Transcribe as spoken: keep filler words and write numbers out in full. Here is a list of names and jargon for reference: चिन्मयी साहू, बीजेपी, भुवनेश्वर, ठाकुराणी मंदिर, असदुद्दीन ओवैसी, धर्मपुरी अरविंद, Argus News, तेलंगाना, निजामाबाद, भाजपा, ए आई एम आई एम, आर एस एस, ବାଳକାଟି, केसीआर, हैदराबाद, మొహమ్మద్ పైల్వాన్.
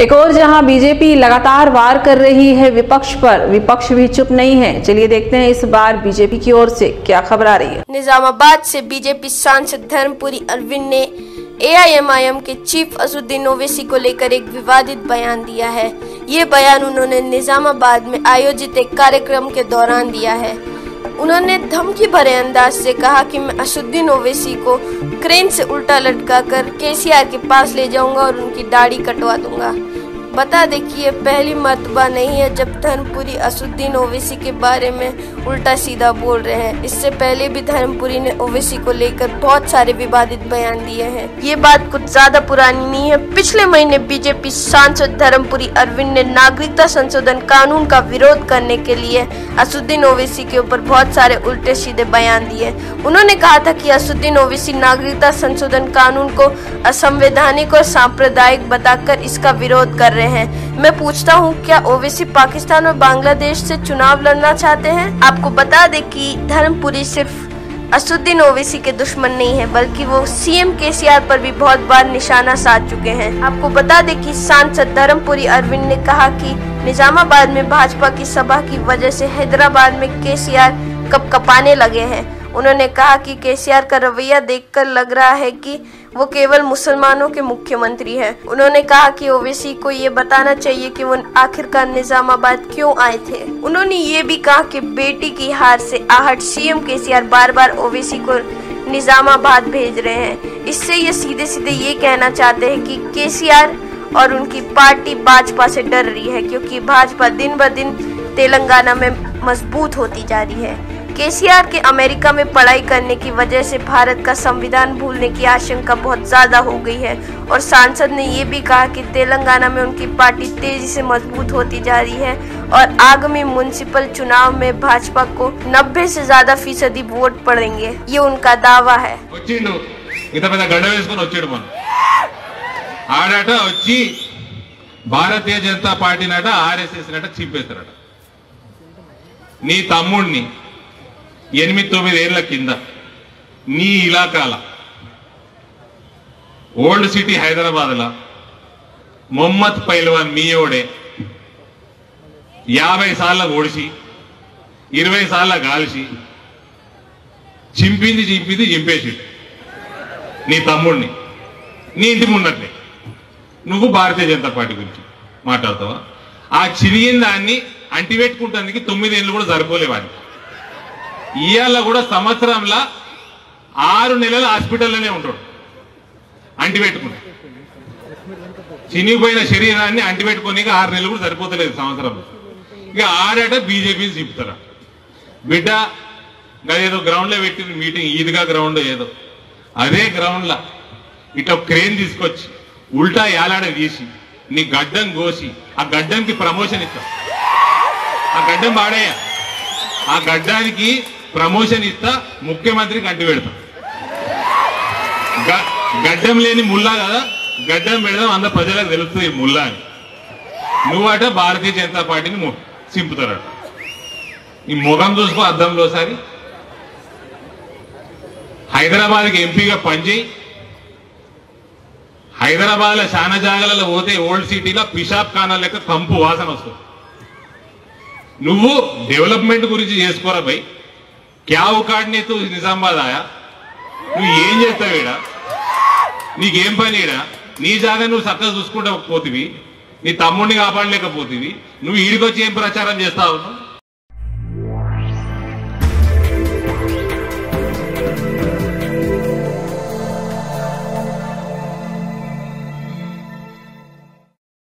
एक और जहां बीजेपी लगातार वार कर रही है विपक्ष पर, विपक्ष भी चुप नहीं है। चलिए देखते हैं इस बार बीजेपी की ओर से क्या खबर आ रही है। निजामाबाद से बीजेपी सांसद धर्मपुरी अरविंद ने ए आई एम आई एम के चीफ असदुद्दीन ओवैसी को लेकर एक विवादित बयान दिया है। ये बयान उन्होंने निजामाबाद में आयोजित एक कार्यक्रम के दौरान दिया है। उन्होंने धमकी भरे अंदाज से कहा कि मैं असदुद्दीन ओवैसी को क्रेन से उल्टा लटका कर के सी आर के पास ले जाऊंगा और उनकी दाढ़ी कटवा दूंगा। बता दें कि ये पहली मरतबा नहीं है जब धर्मपुरी असदुद्दीन ओवैसी के बारे में उल्टा सीधा बोल रहे हैं। इससे पहले भी धर्मपुरी ने ओवैसी को लेकर बहुत सारे विवादित बयान दिए हैं। ये बात कुछ ज्यादा पुरानी नहीं है। पिछले महीने बीजेपी सांसद धर्मपुरी अरविंद ने नागरिकता संशोधन कानून का विरोध करने के लिए असदुद्दीन ओवैसी के ऊपर बहुत सारे उल्टे सीधे बयान दिए। उन्होंने कहा था कि असदुद्दीन ओवैसी नागरिकता संशोधन कानून को असंवैधानिक और सांप्रदायिक बताकर इसका विरोध कर रहे हैं हैं। मैं पूछता हूं, क्या ओवैसी पाकिस्तान और बांग्लादेश से चुनाव लड़ना चाहते हैं? आपको बता दें कि धर्मपुरी सिर्फ असदुद्दीन ओवैसी के दुश्मन नहीं है, बल्कि वो सी एम के सी आर पर भी बहुत बार निशाना साध चुके हैं। आपको बता दें कि सांसद धर्मपुरी अरविंद ने कहा कि निजामाबाद में भाजपा की सभा की वजह से हैदराबाद में के सी आर कपकपाने लगे हैं। उन्होंने कहा कि के सी आर का रवैया देखकर लग रहा है कि वो केवल मुसलमानों के मुख्यमंत्री हैं। उन्होंने कहा कि ओवैसी को ये बताना चाहिए कि वो आखिरकार निजामाबाद क्यों आए थे। उन्होंने ये भी कहा कि बेटी की हार से आहट सी एम के सी आर बार बार ओवैसी को निजामाबाद भेज रहे हैं। इससे ये सीधे सीधे ये कहना चाहते हैं कि के सी आर और उनकी पार्टी भाजपा से डर रही है, क्योंकि भाजपा दिन ब दिन तेलंगाना में मजबूत होती जा रही है। के सी आर के अमेरिका में पढ़ाई करने की वजह से भारत का संविधान भूलने की आशंका बहुत ज़्यादा हो गई है और सांसद ने ये भी कहा कि तेलंगाना में उनकी पार्टी तेजी से मजबूत होती जा रही है और आगामी म्युनिसिपल चुनाव में भाजपा को नब्बे से ज्यादा फीसदी वोट पड़ेंगे, ये उनका दावा है। Bharatiya Janata party आर एस एस ఎనిమిది తొమ్మిది ఏళ్ల కింద నీ ఇలాకాల ఓల్డ్ సిటీ హైదరాబాద్ల మొహమ్మద్ పైల్వాన్ మీయోడే యాభై సార్ల ఓడిసి ఇరవై సార్ల గాలిసి చింపింది చింపింది చింపేసింది నీ తమ్ముడిని, నీ ఇంటి ముందట్లే నువ్వు భారతీయ జనతా పార్టీ గురించి మాట్లాడతావా? ఆ చిరిగిన దాన్ని అంటిపెట్టుకుంటానికి తొమ్మిది ఏళ్ళు కూడా సరిపోలేవాడి। ఇయాల కూడా సంవత్సరంలో ఆరు నెలల హాస్పిటల్లోనే ఉంటాడు అంటిపెట్టుకుని, చినిగిపోయిన శరీరాన్ని అంటిపెట్టుకుని ఆరు నెలలు కూడా సరిపోతలేదు సంవత్సరంలో। ఇక ఆడట బీజేపీని చెప్తారా బిడ్డ? ఏదో గ్రౌండ్లో పెట్టిన మీటింగ్, ఈదిగా గ్రౌండ్ ఏదో, అదే గ్రౌండ్లో ఇట్లా క్రేన్ తీసుకొచ్చి ఉల్టా ఏలాడ తీసి నీ గడ్డం కోసి ఆ గడ్డంకి ప్రమోషన్ ఇస్తాం, ఆ గడ్డం బాడేయ ఆ గడ్డానికి ప్రమోషన్ ఇస్తా ముఖ్యమంత్రికి అంటి పెడతా, గడ్డం లేని ముల్లా కదా గడ్డం పెడదాం అందరు ప్రజలకు తెలుస్తుంది ముల్లా అని, నువ్వట భారతీయ జనతా పార్టీని చింపుతారట। ఈ మొగం చూసుకో అద్దంలోసారి, హైదరాబాద్కి ఎంపీగా పనిచేయి, హైదరాబాద్లో చాలా జాగాలలో పోతే ఓల్డ్ సిటీలో పిషాబ్ ఖానా లెక్క కంపు వాసన వస్తుంది। నువ్వు డెవలప్మెంట్ గురించి చేసుకోరా భయ్, క్యా ఒకాడిని తూ నిజామాబాద్ ఆయా, నువ్వు ఏం చేస్తావు ఈడ, నీకేం పని ఈడ, నీ జాగా నువ్వు చక్కగా చూసుకుంటా పోతివి, నీ తమ్ముడిని కాపాడలేకపోతివి, నువ్వు ఈడికొచ్చి ఏం ప్రచారం చేస్తావు?